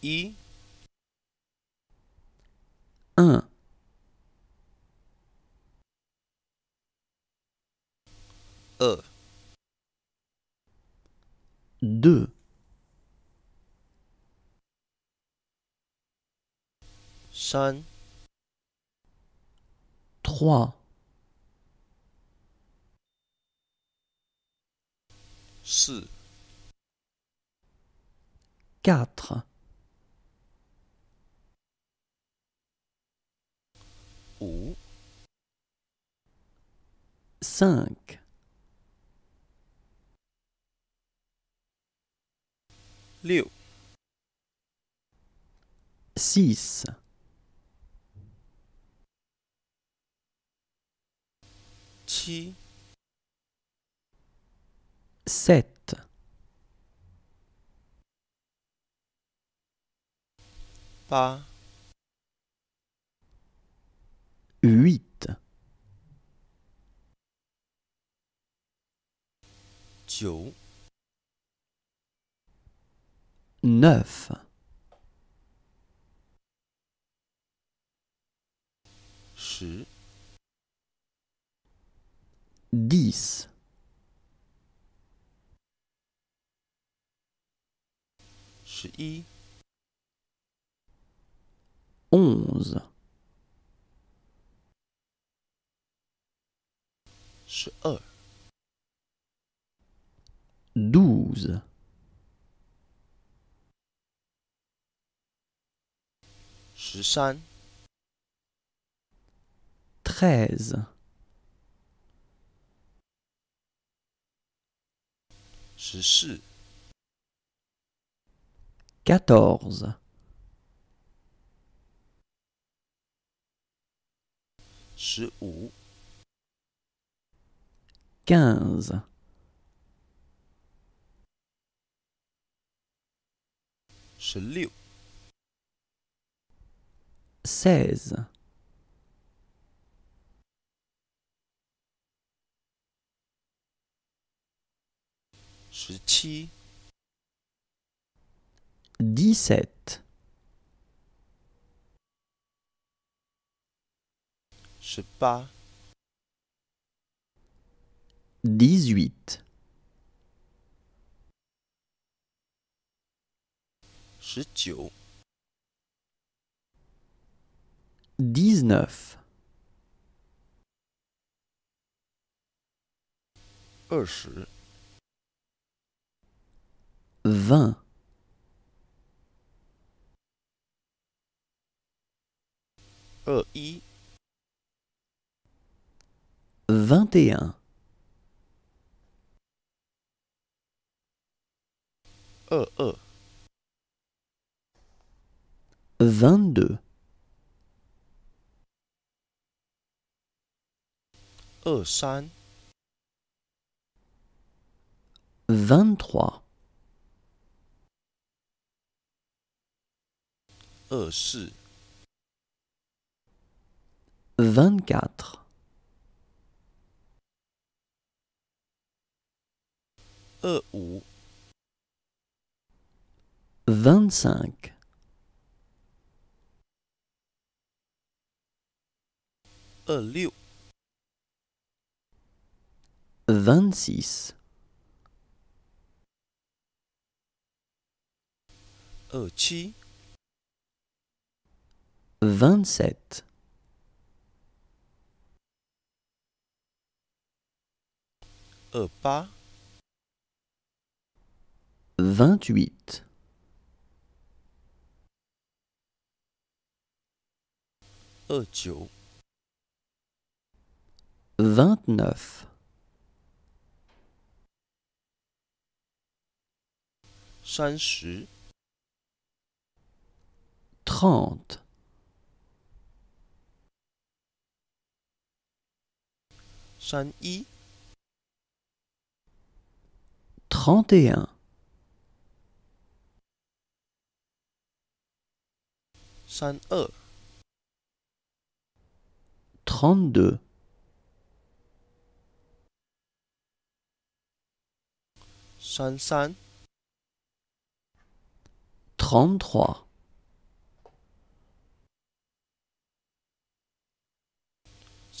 I 1 E 2 3 4 5 6 7 8 9 10 10 11 11 12 12 13 13 14 14 15 15 16 16 17 17 18 18 19 19 20 20 21 21 22 22 23 23 24 24 25 25 26 26 27 27 28 28 29 29 30 30 31 31 32 32 33 33 34 34 35 35 36 36 37 37 38 38 39 39 40 40 41 41 42 42 43 43 44 44 45 45 46 46 47 47 48 48 49 49 50 50 51 51 52 52 53 53 54 54 55 55 56 56 57 57 58 58 59 59 60 60 61 61 62 62 63 63 64 64 65 65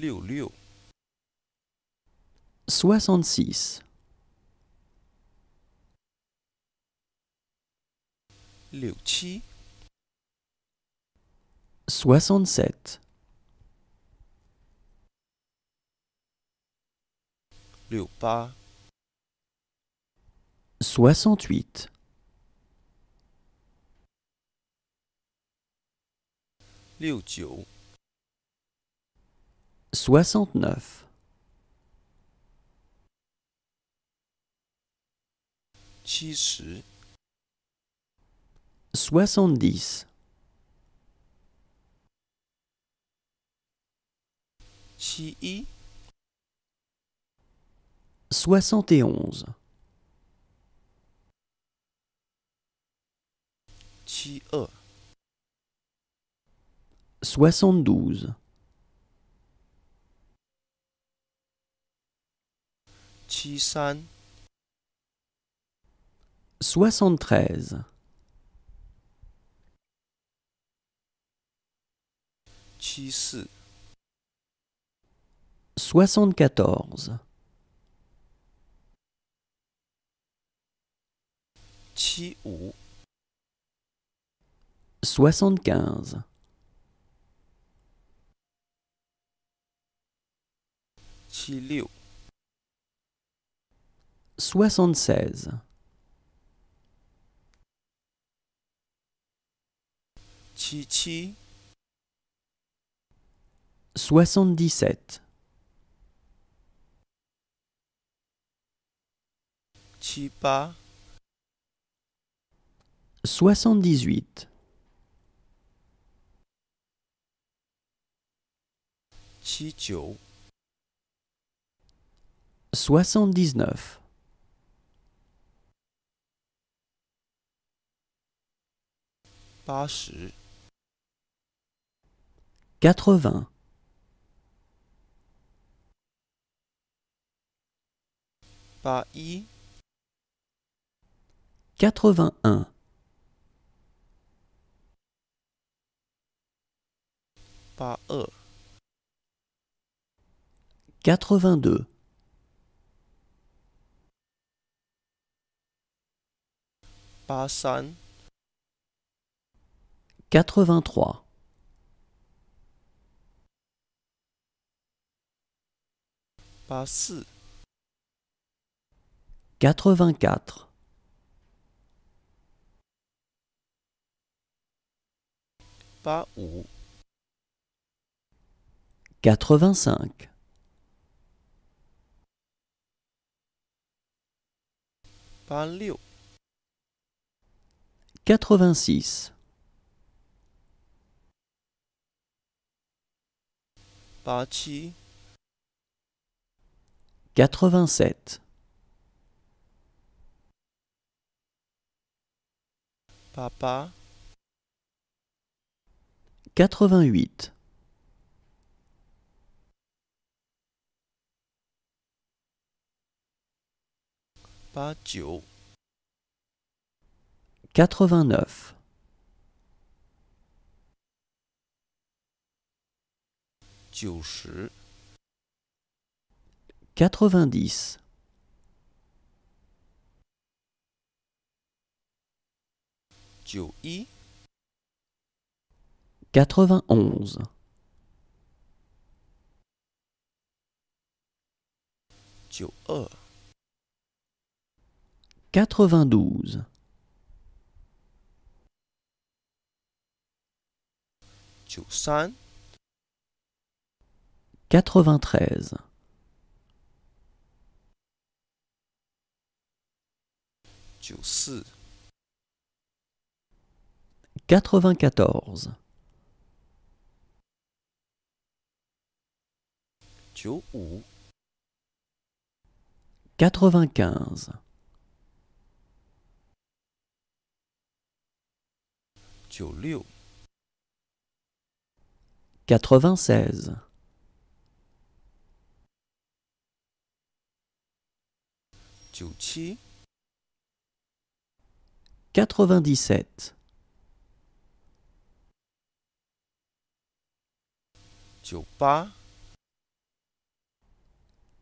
66 66 67 67 68 68 69 69 70 70 71 71 72 72 73 73 74 74 75 75 76 76 77 77 78 78 79 79 80 80 81 81 82 82 83 83 84 84 85 85 86 86 87 87 Papa 88 89 89 90 90 91 91 92 92 93 93 94 94 95 95 96 96 97 97 98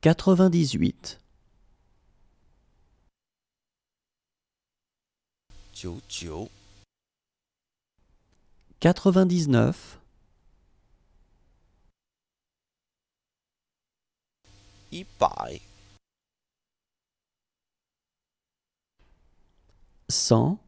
98 99 99 100